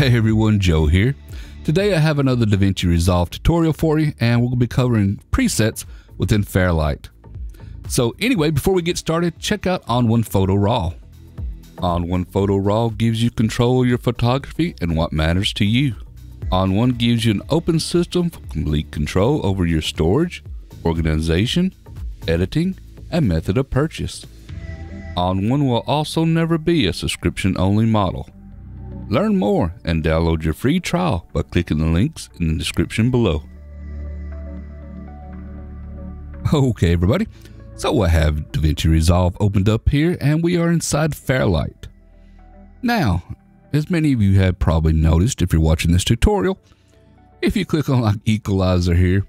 Hey everyone, Joe here. Today I have another DaVinci Resolve tutorial for you, and we'll be covering presets within Fairlight. So anyway, before we get started, check out ON1 Photo Raw. ON1 Photo Raw gives you control of your photography and what matters to you. ON1 gives you an open system for complete control over your storage, organization, editing, and method of purchase. ON1 will also never be a subscription-only model. Learn more and download your free trial by clicking the links in the description below. Okay everybody, so I have DaVinci Resolve opened up here and we are inside Fairlight. Now, as many of you have probably noticed if you're watching this tutorial, if you click on like equalizer here,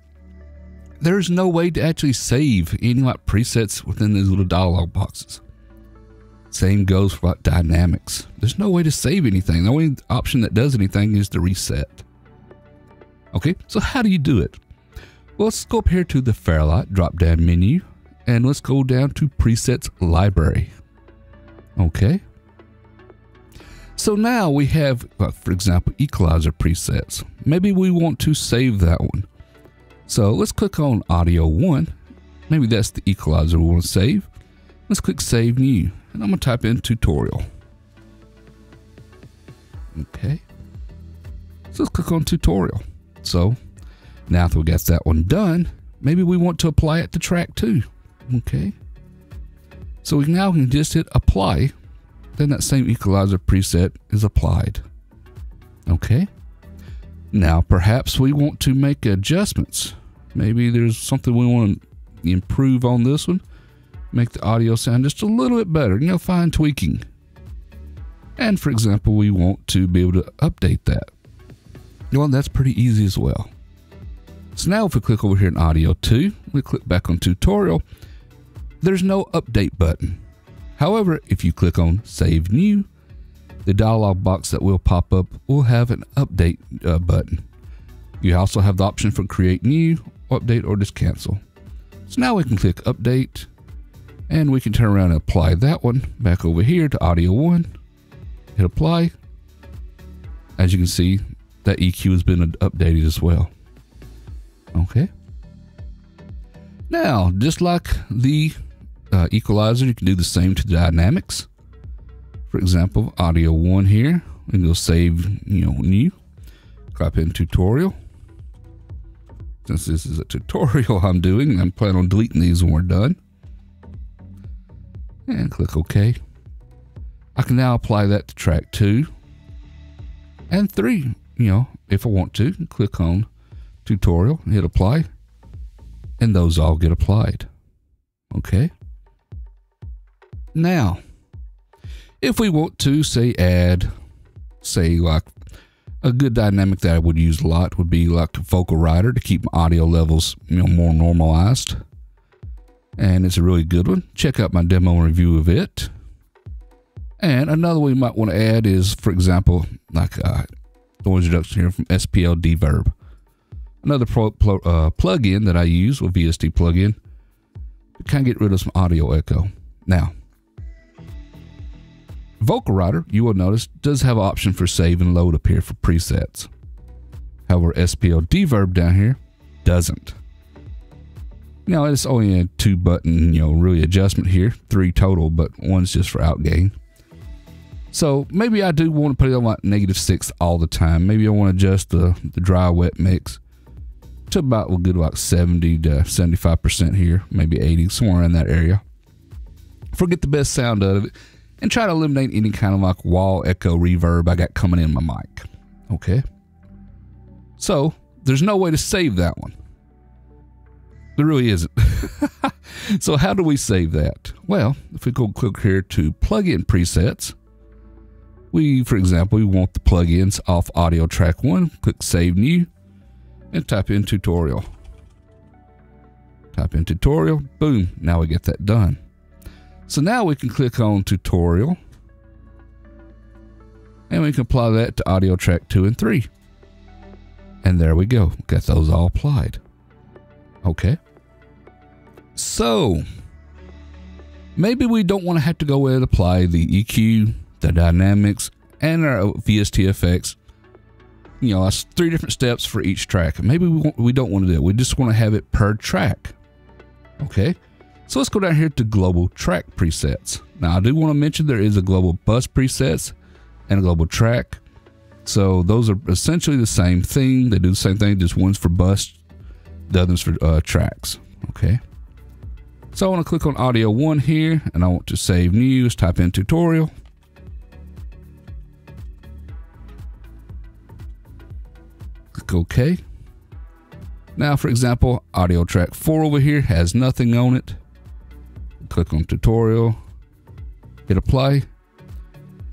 there's no way to actually save any like presets within these little dialog boxes. Same goes for like dynamics. There's no way to save anything. The only option that does anything is to reset. Okay, so how do you do it? Well, let's go up here to the Fairlight drop down menu and let's go down to presets library. Okay. So now we have, for example, equalizer presets. Maybe we want to save that one. So let's click on audio one. Maybe that's the equalizer we want to save. Let's click save new, and I'm gonna type in tutorial. Okay, so let's click on tutorial. So now if we got that one done, maybe we want to apply it to track two. Okay, so we now can just hit apply, then that same equalizer preset is applied. Okay, now perhaps we want to make adjustments. Maybe there's something we want to improve on this one. Make the audio sound just a little bit better, you know, fine tweaking. And for example, we want to be able to update that. Well, that's pretty easy as well. So now if we click over here in audio two, we click back on tutorial, there's no update button. However, if you click on save new, the dialog box that will pop up will have an update button. You also have the option for create new, update, or just cancel. So now we can click update, and we can turn around and apply that one back over here to audio one, hit apply. As you can see, that EQ has been updated as well. Okay. Now, just like the equalizer, you can do the same to dynamics. For example, audio one here, we can go save, you know, new, type in tutorial. Since this is a tutorial I'm doing, I'm planning on deleting these when we're done. And click OK. I can now apply that to track 2 and 3. You know, if I want to, click on tutorial and hit apply, and those all get applied. Okay. Now, if we want to say add, say like a good dynamic that I would use a lot would be like a Vocal Rider to keep my audio levels, you know, more normalized. And it's a really good one. Check out my demo and review of it. And another one you might want to add is, for example, like noise reduction here from SPL D-Verb. Another plugin that I use with VST plugin to kind of get rid of some audio echo. Now, Vocal Rider, you will notice, does have an option for save and load up here for presets. However, SPL D-Verb down here doesn't. Now it's only a 2-button, you know, really adjustment here, 3 total, but one's just for outgain. So maybe I do want to put it on like -6 all the time. Maybe I want to adjust the dry wet mix to about a good like 70 to 75% here, maybe 80, somewhere in that area. Forget the best sound out of it and try to eliminate any kind of like wall echo reverb I got coming in my mic. Okay. So there's no way to save that one. There really isn't. So how do we save that? Well, if we go click here to plugin presets, we, for example, we want the plugins off audio track one, click save new and type in tutorial. Type in tutorial, boom, now we get that done. So now we can click on tutorial and we can apply that to audio track 2 and 3. And there we go, got those all applied. Okay, so maybe we don't want to have to go in and apply the EQ, the dynamics, and our VST effects you know, that's 3 different steps for each track. Maybe we don't want to do it. We just want to have it per track. Okay. So let's go down here to global track presets. Now I do want to mention there is a global bus presets and a global track. So those are essentially the same thing. They do the same thing. Just one's for bus, the other's for tracks. Okay. So I want to click on audio 1 here and I want to save new. Let's type in tutorial. Click OK. Now, for example, audio track 4 over here has nothing on it. Click on tutorial, hit apply.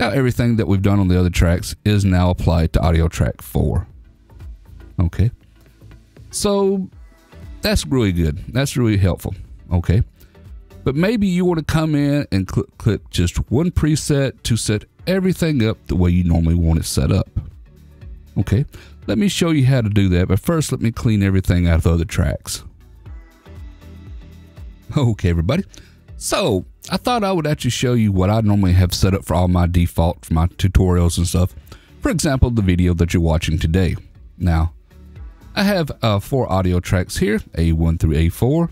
Now everything that we've done on the other tracks is now applied to audio track 4. Okay. So that's really good. That's really helpful. Okay. But maybe you want to come in and click just one preset to set everything up the way you normally want it set up. Okay. Let me show you how to do that. But first, let me clean everything out of the other tracks. Okay, everybody. So I thought I would actually show you what I normally have set up for all my default, for my tutorials and stuff. For example, the video that you're watching today. Now, I have 4 audio tracks here, A1 through A4,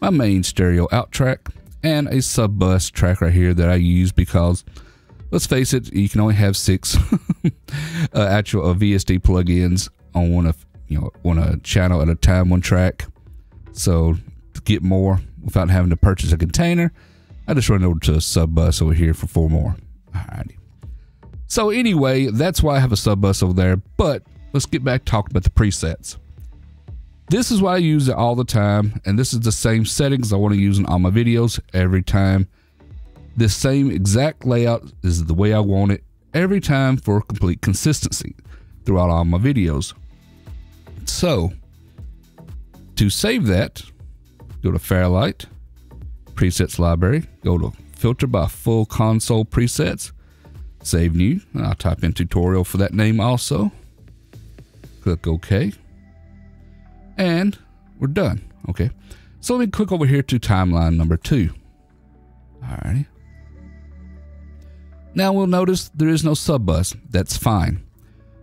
my main stereo out track, and a sub bus track right here that I use because, let's face it, you can only have 6 actual VSD plugins on one channel at a time, one track. So to get more without having to purchase a container, I just run over to a sub bus over here for 4 more. Alrighty. So anyway, that's why I have a sub bus over there. But let's get back talking about the presets. This is why I use it all the time, and this is the same settings I want to use in all my videos every time. This same exact layout is the way I want it every time for complete consistency throughout all my videos. So to save that, go to Fairlight, presets library, go to filter by full console presets, save new. I'll type in tutorial for that name also. Click OK. And we're done. Okay. So let me click over here to timeline number 2. Alrighty. Now we'll notice there is no sub bus. That's fine.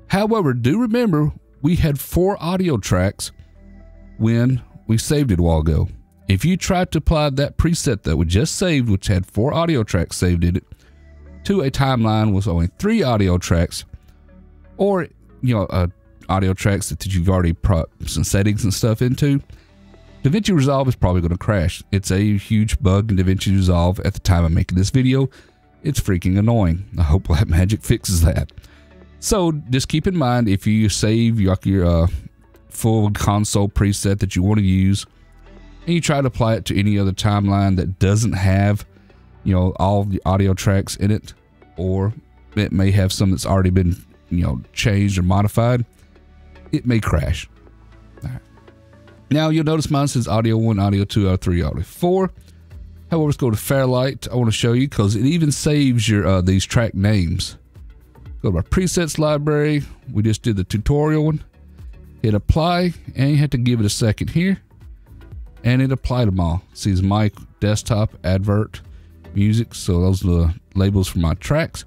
However, do remember we had 4 audio tracks when we saved it a while ago. If you tried to apply that preset that we just saved, which had 4 audio tracks saved in it, to a timeline with only 3 audio tracks, or audio tracks that you've already put some settings and stuff into, DaVinci Resolve is probably going to crash. It's a huge bug in DaVinci Resolve at the time of making this video. It's freaking annoying. I hope Blackmagic fixes that. So just keep in mind, if you save your full console preset that you want to use, and you try to apply it to any other timeline that doesn't have, all the audio tracks in it, or it may have some that's already been, changed or modified, it may crash. All right. Now you'll notice mine says audio 1, audio 2, audio 3, audio 4. However, let's go to Fairlight. I want to show you because it even saves your these track names. Go to our presets library. We just did the tutorial one. Hit apply, and you have to give it a second here, and it applied them all. Sees mic, desktop, advert, music. So those are the labels for my tracks.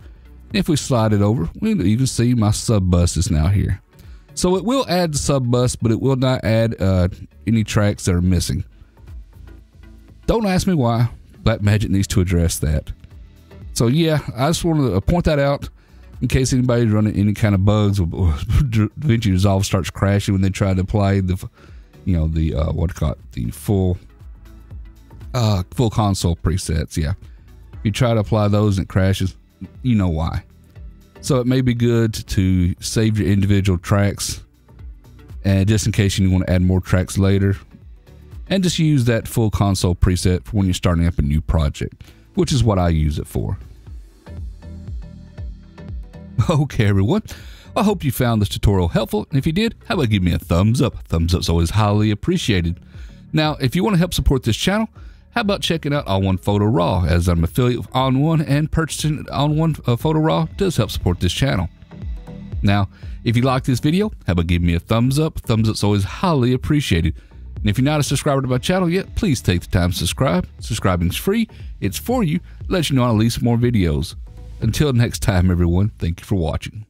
If we slide it over, we'll even see my sub bus is now here. So it will add the sub bus, but it will not add any tracks that are missing. Don't ask me why. Blackmagic needs to address that. So yeah, I just wanted to point that out in case anybody's running any kind of bugs, or DaVinci Resolve starts crashing when they try to apply the, the full full console presets. Yeah, if you try to apply those and it crashes, you know why. So it may be good to save your individual tracks, and just in case you want to add more tracks later, and just use that full console preset for when you're starting up a new project, which is what I use it for. Okay, everyone. I hope you found this tutorial helpful, and if you did, how about give me a thumbs up? Thumbs up's always highly appreciated. Now, if you want to help support this channel, how about checking out ON1 Photo Raw, as I'm an affiliate of ON1, and purchasing ON1 Photo Raw does help support this channel. Now, if you like this video, how about give me a thumbs up? Thumbs up's always highly appreciated. And if you're not a subscriber to my channel yet, please take the time to subscribe. Subscribing's free. It's for you. Let you know I release more videos. Until next time, everyone, thank you for watching.